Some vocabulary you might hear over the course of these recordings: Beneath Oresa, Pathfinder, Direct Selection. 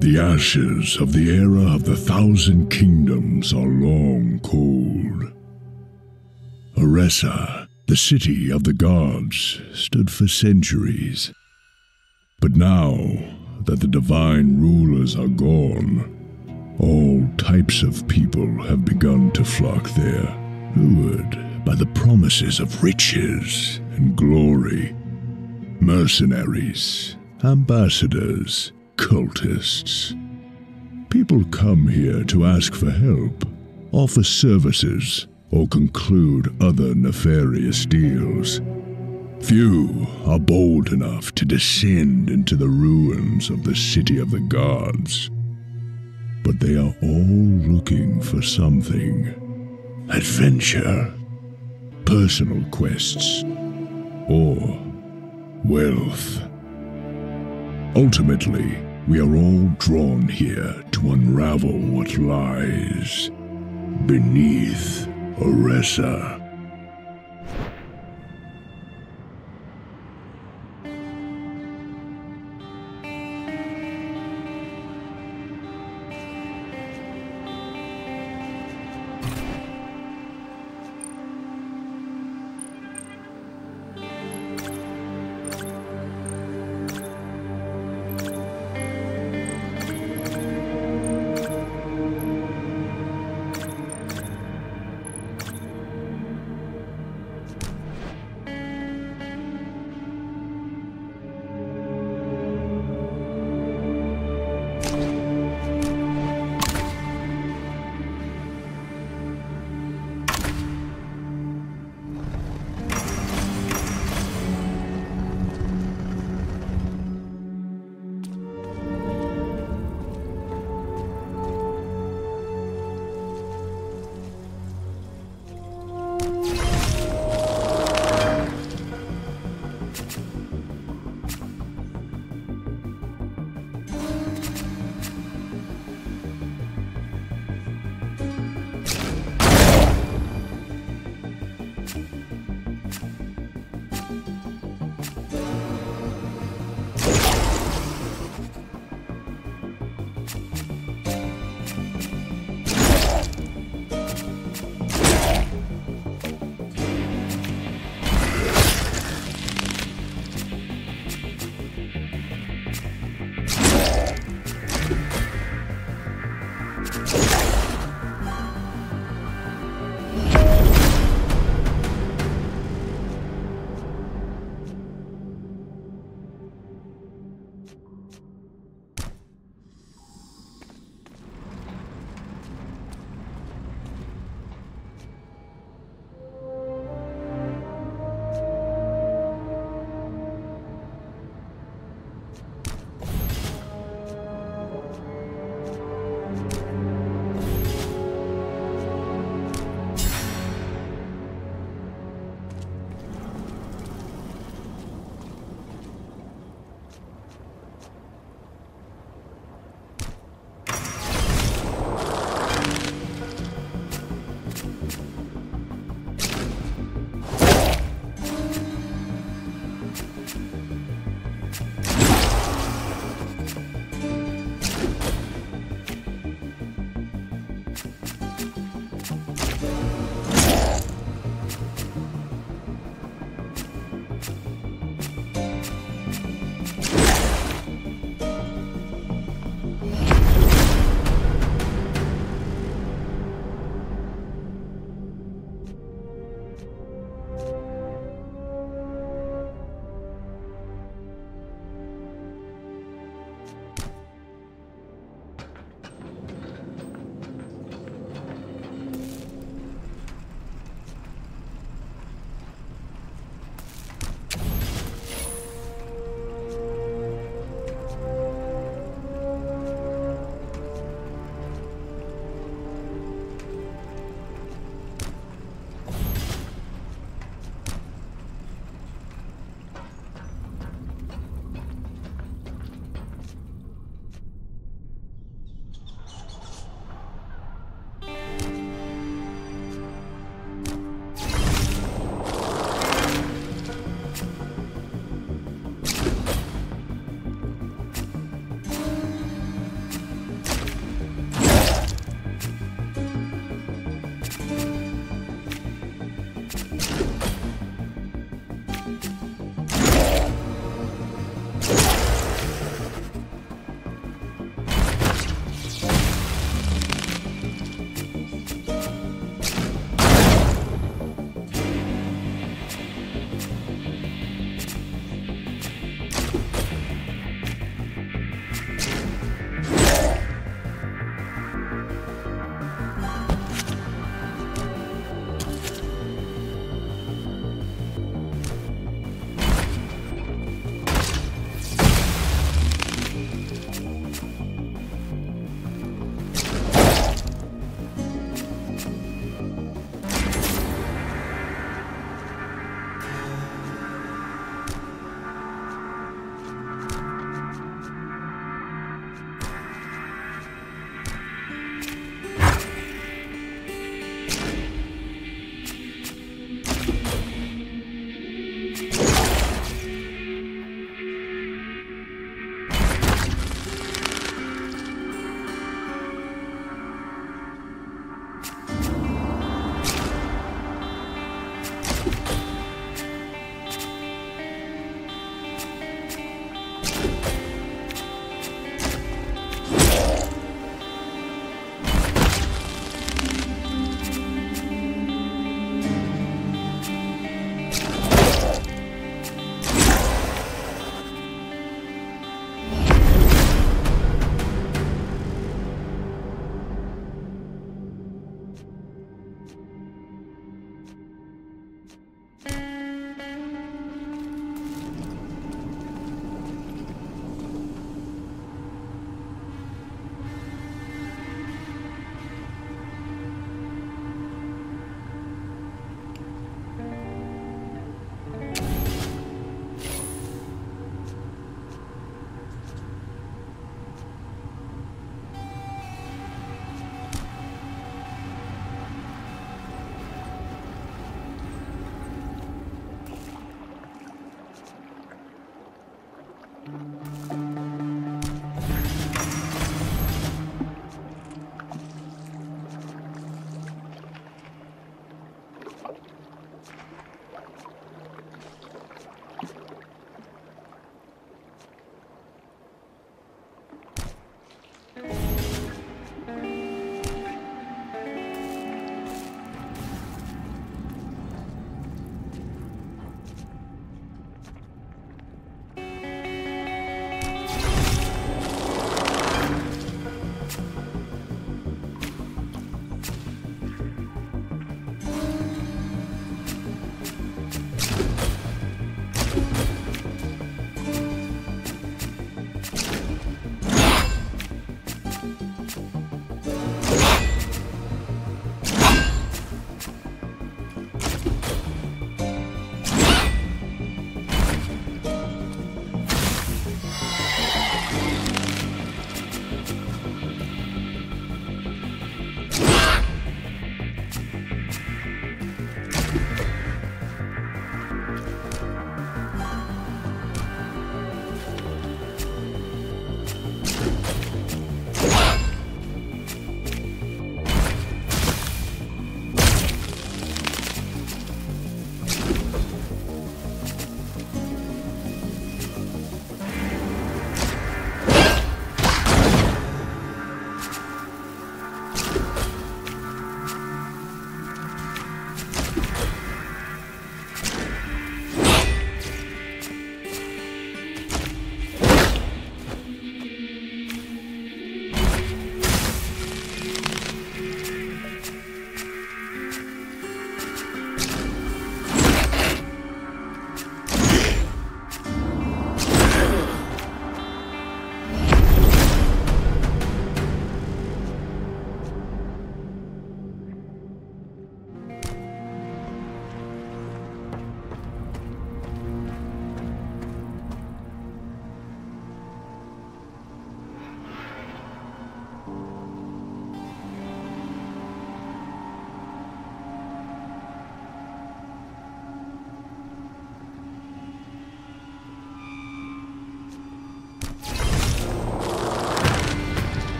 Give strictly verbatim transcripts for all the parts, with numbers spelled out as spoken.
The ashes of the era of the Thousand Kingdoms are long cold. Oresa, the city of the gods, stood for centuries. But now that the divine rulers are gone, all types of people have begun to flock there, lured by the promises of riches and glory. Mercenaries, ambassadors, cultists. People come here to ask for help, offer services, or conclude other nefarious deals. Few are bold enough to descend into the ruins of the city of the gods. But they are all looking for something. Adventure, personal quests, or wealth. Ultimately, we are all drawn here to unravel what lies beneath Oresa.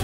You